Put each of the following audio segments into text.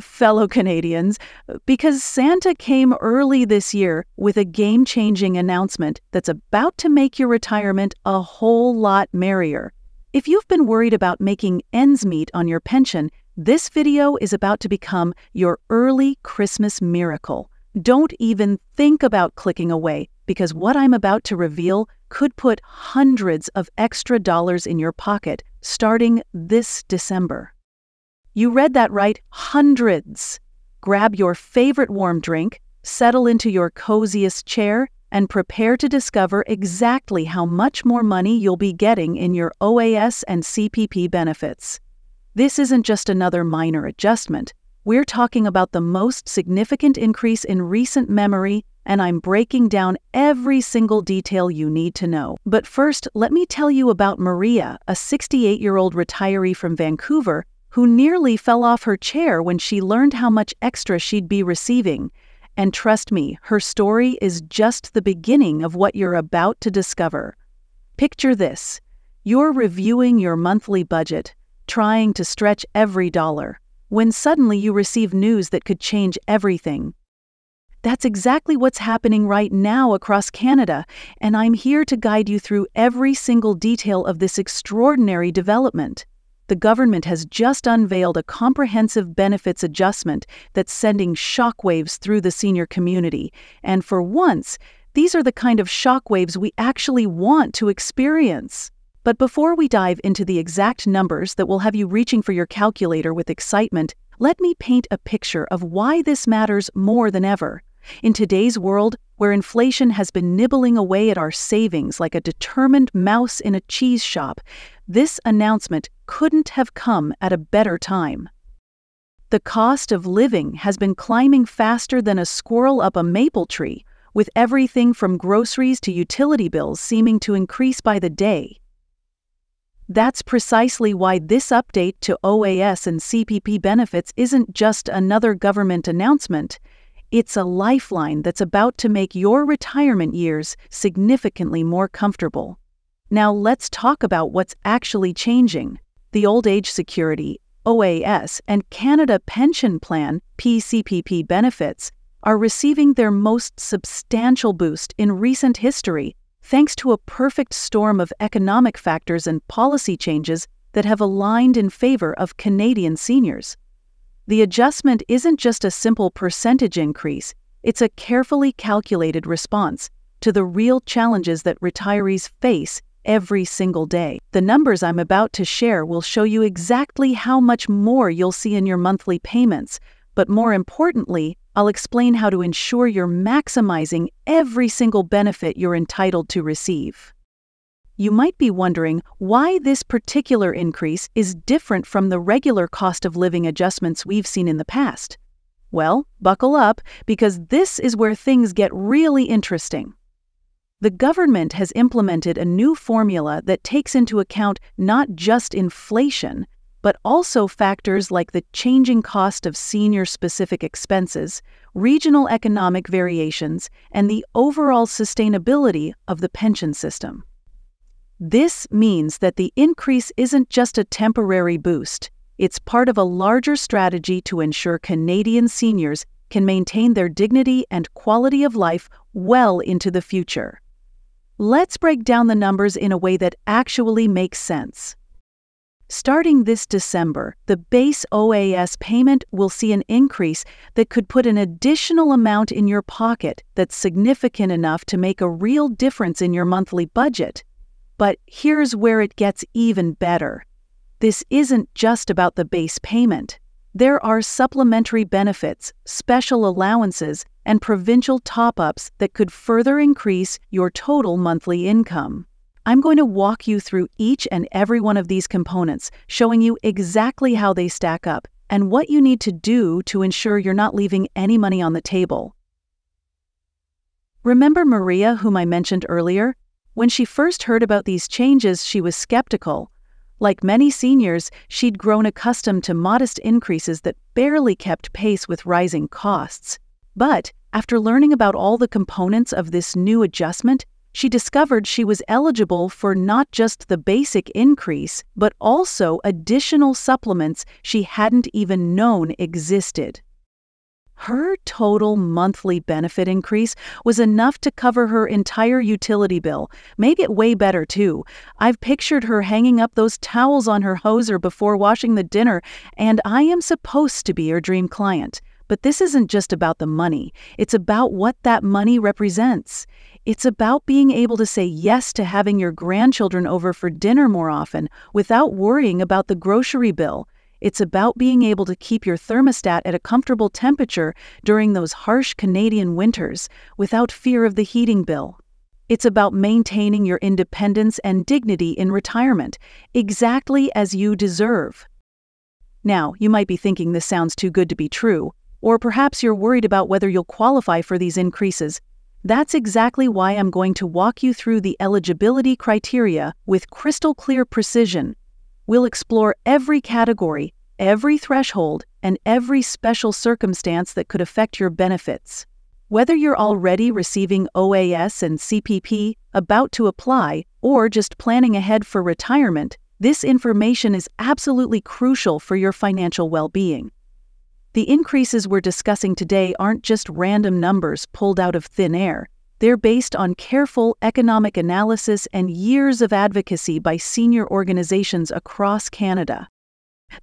fellow Canadians, because Santa came early this year with a game-changing announcement that's about to make your retirement a whole lot merrier. If you've been worried about making ends meet on your pension, this video is about to become your early Christmas miracle. Don't even think about clicking away, because what I'm about to reveal could put hundreds of extra dollars in your pocket starting this December. You read that right, hundreds. Grab your favorite warm drink, settle into your coziest chair, and prepare to discover exactly how much more money you'll be getting in your OAS and CPP benefits. This isn't just another minor adjustment. We're talking about the most significant increase in recent memory, and I'm breaking down every single detail you need to know. But first, let me tell you about Maria, a 68-year-old retiree from Vancouver, who nearly fell off her chair when she learned how much extra she'd be receiving. And trust me, her story is just the beginning of what you're about to discover. Picture this. You're reviewing your monthly budget, trying to stretch every dollar, when suddenly you receive news that could change everything. That's exactly what's happening right now across Canada, and I'm here to guide you through every single detail of this extraordinary development. The government has just unveiled a comprehensive benefits adjustment that's sending shockwaves through the senior community, and for once, these are the kind of shockwaves we actually want to experience. But before we dive into the exact numbers that will have you reaching for your calculator with excitement, let me paint a picture of why this matters more than ever. In today's world, where inflation has been nibbling away at our savings like a determined mouse in a cheese shop, this announcement couldn't have come at a better time. The cost of living has been climbing faster than a squirrel up a maple tree, with everything from groceries to utility bills seeming to increase by the day. That's precisely why this update to OAS and CPP benefits isn't just another government announcement. It's a lifeline that's about to make your retirement years significantly more comfortable. Now let's talk about what's actually changing. The Old Age Security, OAS, and Canada Pension Plan, PCPP benefits, are receiving their most substantial boost in recent history, thanks to a perfect storm of economic factors and policy changes that have aligned in favor of Canadian seniors. The adjustment isn't just a simple percentage increase, it's a carefully calculated response to the real challenges that retirees face every single day. The numbers I'm about to share will show you exactly how much more you'll see in your monthly payments, but more importantly, I'll explain how to ensure you're maximizing every single benefit you're entitled to receive. You might be wondering why this particular increase is different from the regular cost of living adjustments we've seen in the past. Well, buckle up, because this is where things get really interesting. The government has implemented a new formula that takes into account not just inflation, but also factors like the changing cost of senior-specific expenses, regional economic variations, and the overall sustainability of the pension system. This means that the increase isn't just a temporary boost. It's part of a larger strategy to ensure Canadian seniors can maintain their dignity and quality of life well into the future. Let's break down the numbers in a way that actually makes sense. Starting this December, the base OAS payment will see an increase that could put an additional amount in your pocket that's significant enough to make a real difference in your monthly budget. But here's where it gets even better. This isn't just about the base payment. There are supplementary benefits, special allowances, and provincial top-ups that could further increase your total monthly income. I'm going to walk you through each and every one of these components, showing you exactly how they stack up and what you need to do to ensure you're not leaving any money on the table. Remember Maria, whom I mentioned earlier? When she first heard about these changes, she was skeptical. Like many seniors, she'd grown accustomed to modest increases that barely kept pace with rising costs. But after learning about all the components of this new adjustment, she discovered she was eligible for not just the basic increase, but also additional supplements she hadn't even known existed. Her total monthly benefit increase was enough to cover her entire utility bill, make it way better too. I've pictured her hanging up those towels on her hoser before washing the dinner, and I am supposed to be her dream client. But this isn't just about the money. It's about what that money represents. It's about being able to say yes to having your grandchildren over for dinner more often without worrying about the grocery bill. It's about being able to keep your thermostat at a comfortable temperature during those harsh Canadian winters without fear of the heating bill. It's about maintaining your independence and dignity in retirement, exactly as you deserve. Now, you might be thinking this sounds too good to be true, or perhaps you're worried about whether you'll qualify for these increases. That's exactly why I'm going to walk you through the eligibility criteria with crystal clear precision. We'll explore every category, every threshold, and every special circumstance that could affect your benefits. Whether you're already receiving OAS and CPP, about to apply, or just planning ahead for retirement, this information is absolutely crucial for your financial well-being. The increases we're discussing today aren't just random numbers pulled out of thin air. They're based on careful economic analysis and years of advocacy by senior organizations across Canada.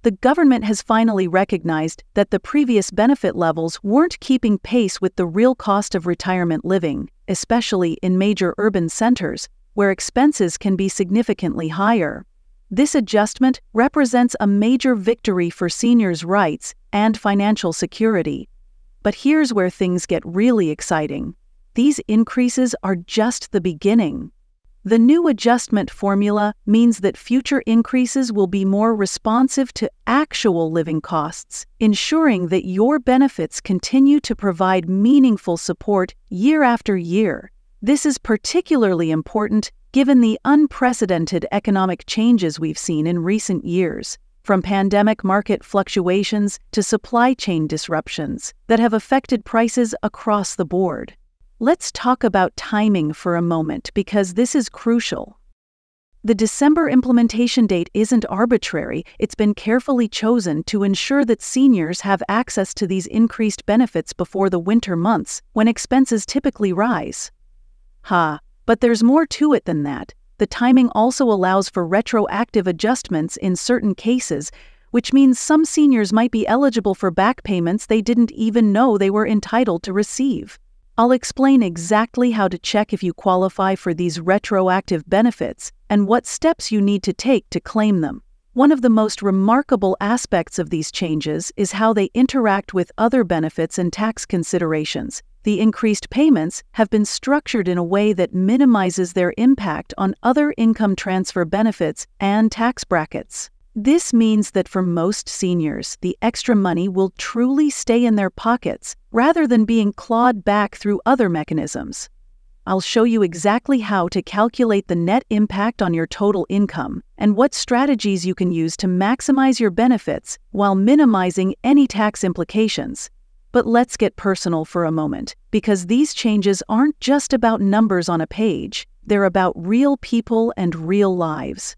The government has finally recognized that the previous benefit levels weren't keeping pace with the real cost of retirement living, especially in major urban centers, where expenses can be significantly higher. This adjustment represents a major victory for seniors' rights and financial security. But here's where things get really exciting. These increases are just the beginning. The new adjustment formula means that future increases will be more responsive to actual living costs, ensuring that your benefits continue to provide meaningful support year after year. This is particularly important given the unprecedented economic changes we've seen in recent years, from pandemic market fluctuations to supply chain disruptions that have affected prices across the board. Let's talk about timing for a moment because this is crucial. The December implementation date isn't arbitrary. It's been carefully chosen to ensure that seniors have access to these increased benefits before the winter months, when expenses typically rise. But there's more to it than that. The timing also allows for retroactive adjustments in certain cases, which means some seniors might be eligible for back payments they didn't even know they were entitled to receive. I'll explain exactly how to check if you qualify for these retroactive benefits and what steps you need to take to claim them. One of the most remarkable aspects of these changes is how they interact with other benefits and tax considerations. The increased payments have been structured in a way that minimizes their impact on other income transfer benefits and tax brackets. This means that for most seniors, the extra money will truly stay in their pockets rather than being clawed back through other mechanisms. I'll show you exactly how to calculate the net impact on your total income and what strategies you can use to maximize your benefits while minimizing any tax implications. But let's get personal for a moment, because these changes aren't just about numbers on a page. They're about real people and real lives.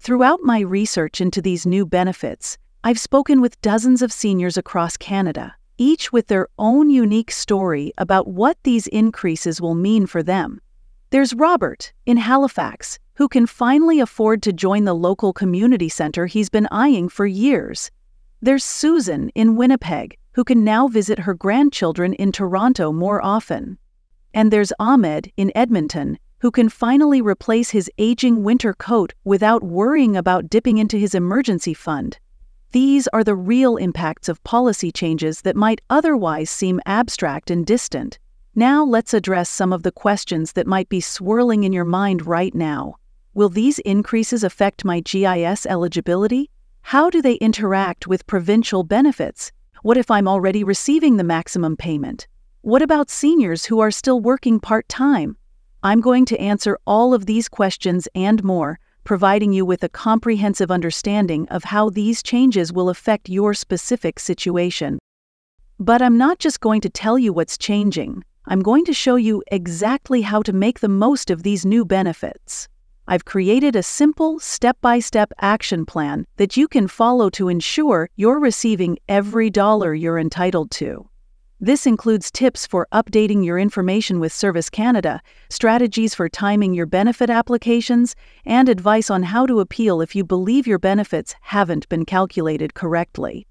Throughout my research into these new benefits, I've spoken with dozens of seniors across Canada, each with their own unique story about what these increases will mean for them. There's Robert in Halifax, who can finally afford to join the local community centre he's been eyeing for years. There's Susan in Winnipeg, who can now visit her grandchildren in Toronto more often. And there's Ahmed in Edmonton, who can finally replace his aging winter coat without worrying about dipping into his emergency fund. These are the real impacts of policy changes that might otherwise seem abstract and distant. Now let's address some of the questions that might be swirling in your mind right now. Will these increases affect my GIS eligibility? How do they interact with provincial benefits? What if I'm already receiving the maximum payment? What about seniors who are still working part-time? I'm going to answer all of these questions and more, providing you with a comprehensive understanding of how these changes will affect your specific situation. But I'm not just going to tell you what's changing. I'm going to show you exactly how to make the most of these new benefits. I've created a simple step-by-step action plan that you can follow to ensure you're receiving every dollar you're entitled to. This includes tips for updating your information with Service Canada, strategies for timing your benefit applications, and advice on how to appeal if you believe your benefits haven't been calculated correctly.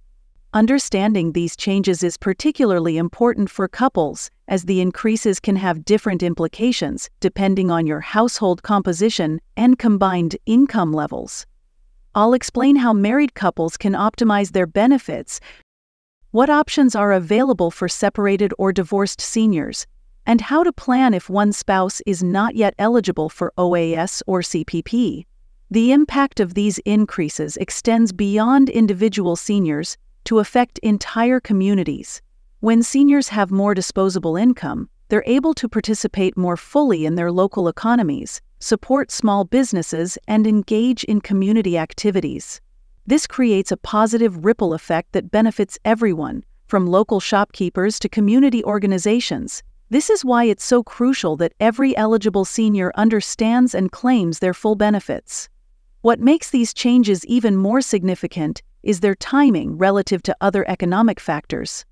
Understanding these changes is particularly important for couples, as the increases can have different implications depending on your household composition and combined income levels. I'll explain how married couples can optimize their benefits, what options are available for separated or divorced seniors, and how to plan if one spouse is not yet eligible for OAS or CPP. The impact of these increases extends beyond individual seniors to affect entire communities. When seniors have more disposable income, they're able to participate more fully in their local economies, support small businesses, and engage in community activities. This creates a positive ripple effect that benefits everyone, from local shopkeepers to community organizations. This is why it's so crucial that every eligible senior understands and claims their full benefits. What makes these changes even more significant is their timing relative to other economic factors.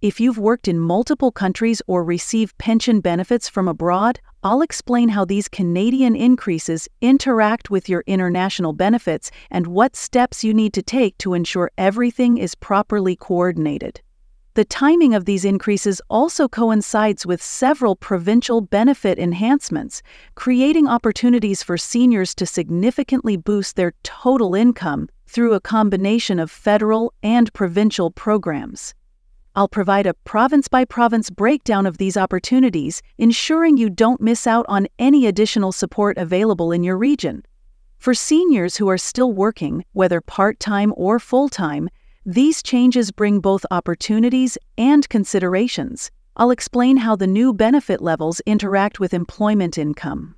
If you've worked in multiple countries or receive pension benefits from abroad, I'll explain how these Canadian increases interact with your international benefits and what steps you need to take to ensure everything is properly coordinated. The timing of these increases also coincides with several provincial benefit enhancements, creating opportunities for seniors to significantly boost their total income through a combination of federal and provincial programs. I'll provide a province-by-province breakdown of these opportunities, ensuring you don't miss out on any additional support available in your region. For seniors who are still working, whether part-time or full-time, these changes bring both opportunities and considerations. I'll explain how the new benefit levels interact with employment income.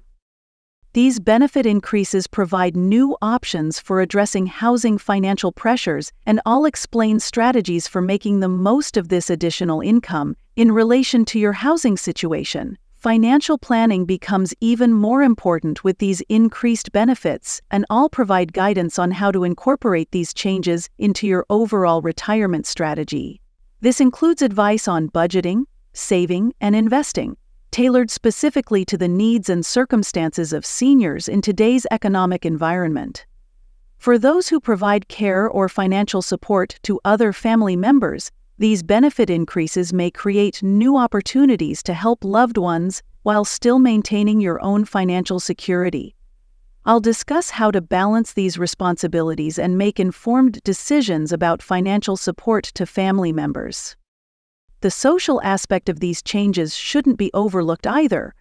These benefit increases provide new options for addressing housing financial pressures, and I'll explain strategies for making the most of this additional income in relation to your housing situation. Financial planning becomes even more important with these increased benefits, and I'll provide guidance on how to incorporate these changes into your overall retirement strategy. This includes advice on budgeting, saving, and investing, tailored specifically to the needs and circumstances of seniors in today's economic environment. For those who provide care or financial support to other family members, these benefit increases may create new opportunities to help loved ones while still maintaining your own financial security. I'll discuss how to balance these responsibilities and make informed decisions about financial support to family members. The social aspect of these changes shouldn't be overlooked either.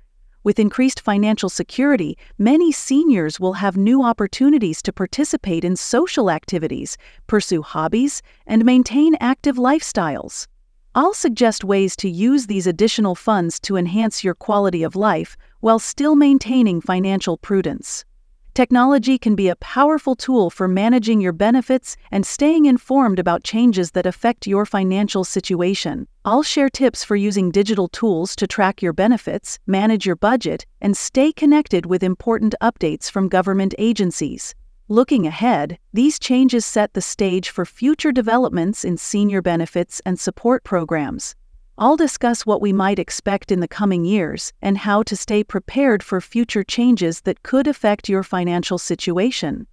With increased financial security, many seniors will have new opportunities to participate in social activities, pursue hobbies, and maintain active lifestyles. I'll suggest ways to use these additional funds to enhance your quality of life while still maintaining financial prudence. Technology can be a powerful tool for managing your benefits and staying informed about changes that affect your financial situation. I'll share tips for using digital tools to track your benefits, manage your budget, and stay connected with important updates from government agencies. Looking ahead, these changes set the stage for future developments in senior benefits and support programs. I'll discuss what we might expect in the coming years and how to stay prepared for future changes that could affect your financial situation.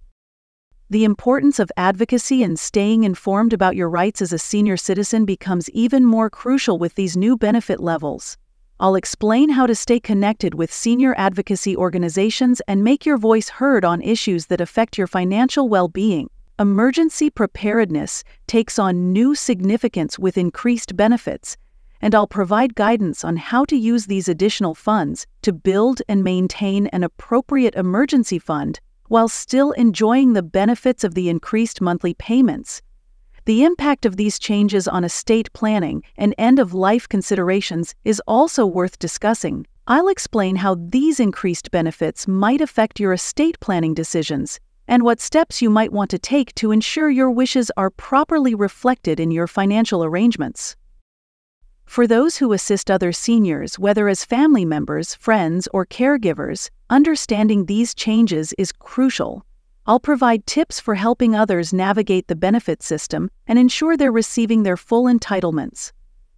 The importance of advocacy and staying informed about your rights as a senior citizen becomes even more crucial with these new benefit levels. I'll explain how to stay connected with senior advocacy organizations and make your voice heard on issues that affect your financial well-being. Emergency preparedness takes on new significance with increased benefits, and I'll provide guidance on how to use these additional funds to build and maintain an appropriate emergency fund while still enjoying the benefits of the increased monthly payments. The impact of these changes on estate planning and end-of-life considerations is also worth discussing. I'll explain how these increased benefits might affect your estate planning decisions and what steps you might want to take to ensure your wishes are properly reflected in your financial arrangements. For those who assist other seniors, whether as family members, friends, or caregivers, understanding these changes is crucial. I'll provide tips for helping others navigate the benefit system and ensure they're receiving their full entitlements.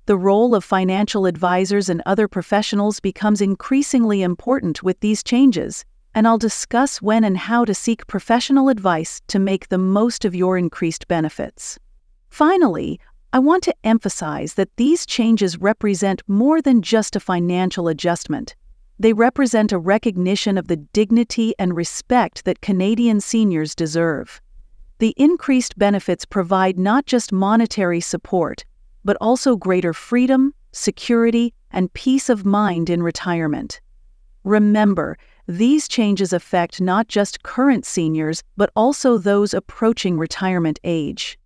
The role of financial advisors and other professionals becomes increasingly important with these changes, and I'll discuss when and how to seek professional advice to make the most of your increased benefits. Finally, I want to emphasize that these changes represent more than just a financial adjustment. They represent a recognition of the dignity and respect that Canadian seniors deserve. The increased benefits provide not just monetary support, but also greater freedom, security, and peace of mind in retirement. Remember, these changes affect not just current seniors, but also those approaching retirement age.